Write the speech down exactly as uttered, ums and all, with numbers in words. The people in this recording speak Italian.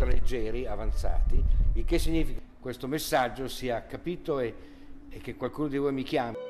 abbastanza leggeri, avanzati, il che significa che questo messaggio sia capito e, e che qualcuno di voi mi chiami.